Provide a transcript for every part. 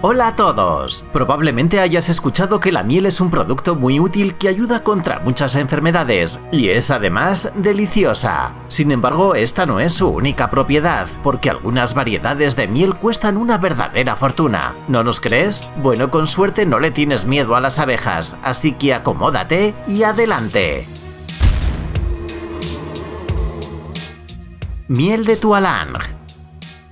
Hola a todos, probablemente hayas escuchado que la miel es un producto muy útil que ayuda contra muchas enfermedades y es además deliciosa. Sin embargo, esta no es su única propiedad, porque algunas variedades de miel cuestan una verdadera fortuna. ¿No nos crees? Bueno, con suerte no le tienes miedo a las abejas, así que acomódate y adelante. Miel de Tualang.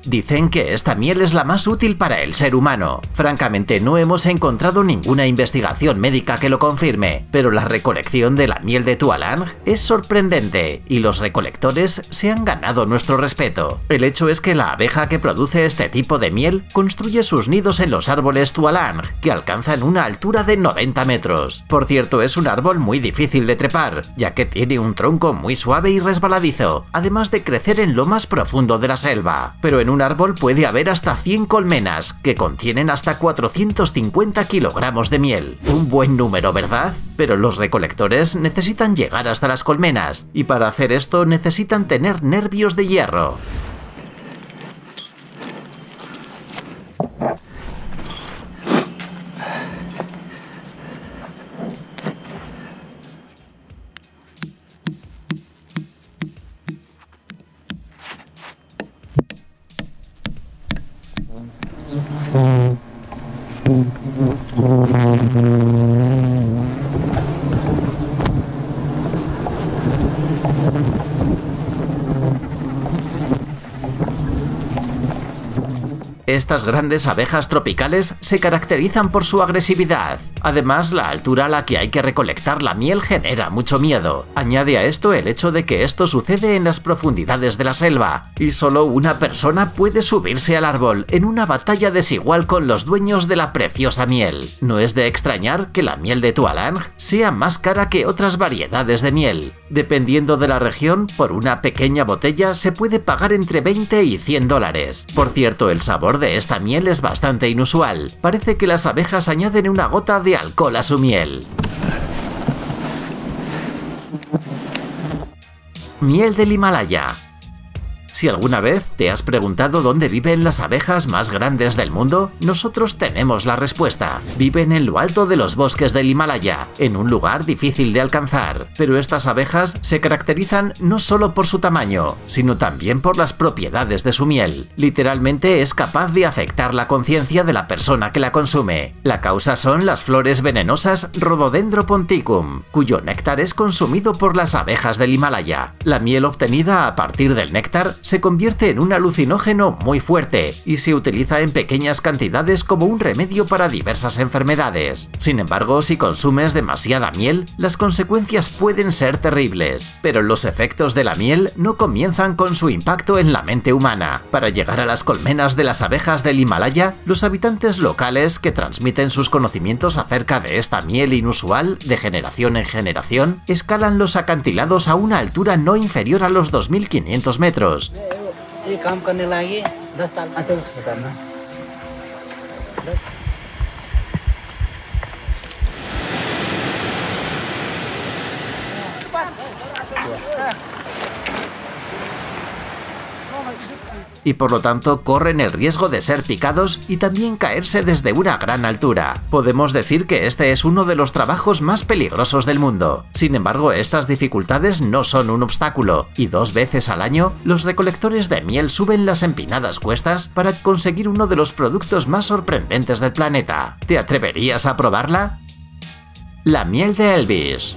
Dicen que esta miel es la más útil para el ser humano. Francamente, no hemos encontrado ninguna investigación médica que lo confirme, pero la recolección de la miel de Tualang es sorprendente y los recolectores se han ganado nuestro respeto. El hecho es que la abeja que produce este tipo de miel construye sus nidos en los árboles Tualang, que alcanzan una altura de 90 metros. Por cierto, es un árbol muy difícil de trepar, ya que tiene un tronco muy suave y resbaladizo, además de crecer en lo más profundo de la selva. Pero en un árbol puede haber hasta 100 colmenas, que contienen hasta 450 kilogramos de miel. Un buen número, ¿verdad? Pero los recolectores necesitan llegar hasta las colmenas, y para hacer esto necesitan tener nervios de hierro. Estas grandes abejas tropicales se caracterizan por su agresividad. Además, la altura a la que hay que recolectar la miel genera mucho miedo. Añade a esto el hecho de que esto sucede en las profundidades de la selva, y solo una persona puede subirse al árbol en una batalla desigual con los dueños de la preciosa miel. No es de extrañar que la miel de Tualang sea más cara que otras variedades de miel. Dependiendo de la región, por una pequeña botella se puede pagar entre 20 y 100 dólares. Por cierto, el sabor de esta miel es bastante inusual. Parece que las abejas añaden una gota de alcohol a su miel. Miel del Himalaya. Si alguna vez te has preguntado dónde viven las abejas más grandes del mundo, nosotros tenemos la respuesta. Viven en lo alto de los bosques del Himalaya, en un lugar difícil de alcanzar. Pero estas abejas se caracterizan no solo por su tamaño, sino también por las propiedades de su miel. Literalmente es capaz de afectar la conciencia de la persona que la consume. La causa son las flores venenosas Rhododendron ponticum, cuyo néctar es consumido por las abejas del Himalaya. La miel obtenida a partir del néctar se convierte en un alucinógeno muy fuerte y se utiliza en pequeñas cantidades como un remedio para diversas enfermedades. Sin embargo, si consumes demasiada miel, las consecuencias pueden ser terribles. Pero los efectos de la miel no comienzan con su impacto en la mente humana. Para llegar a las colmenas de las abejas del Himalaya, los habitantes locales que transmiten sus conocimientos acerca de esta miel inusual de generación en generación, escalan los acantilados a una altura no inferior a los 2.500 metros. Y por lo tanto corren el riesgo de ser picados y también caerse desde una gran altura. Podemos decir que este es uno de los trabajos más peligrosos del mundo. Sin embargo, estas dificultades no son un obstáculo, y 2 veces al año los recolectores de miel suben las empinadas cuestas para conseguir uno de los productos más sorprendentes del planeta. ¿Te atreverías a probarla? La miel de Elvis.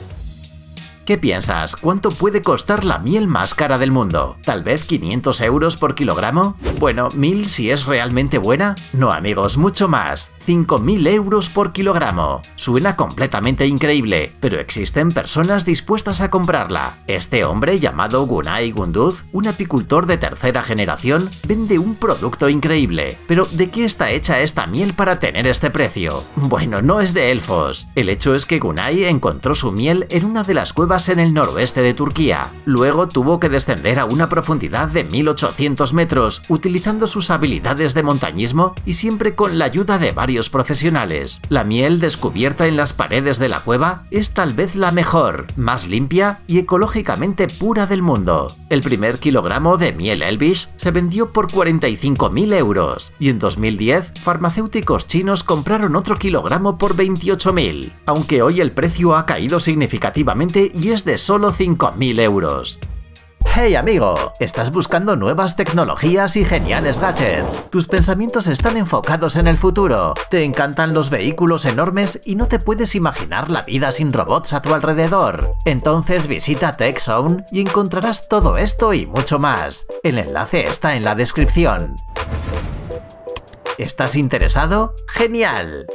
¿Qué piensas? ¿Cuánto puede costar la miel más cara del mundo? ¿Tal vez 500 euros por kilogramo? Bueno, 1.000 si es realmente buena. No amigos, mucho más. 5.000 euros por kilogramo. Suena completamente increíble, pero existen personas dispuestas a comprarla. Este hombre llamado Gunay Gunduz, un apicultor de tercera generación, vende un producto increíble. Pero ¿de qué está hecha esta miel para tener este precio? Bueno, no es de elfos. El hecho es que Gunay encontró su miel en una de las cuevas en el noroeste de Turquía. Luego tuvo que descender a una profundidad de 1.800 metros, utilizando sus habilidades de montañismo y siempre con la ayuda de varios usuarios profesionales. La miel descubierta en las paredes de la cueva es tal vez la mejor, más limpia y ecológicamente pura del mundo. El primer kilogramo de miel Elvish se vendió por 45.000 euros y en 2010 farmacéuticos chinos compraron otro kilogramo por 28.000, aunque hoy el precio ha caído significativamente y es de solo 5.000 euros. ¡Hey amigo! ¿Estás buscando nuevas tecnologías y geniales gadgets? Tus pensamientos están enfocados en el futuro. Te encantan los vehículos enormes y no te puedes imaginar la vida sin robots a tu alrededor. Entonces visita TechZone y encontrarás todo esto y mucho más. El enlace está en la descripción. ¿Estás interesado? ¡Genial!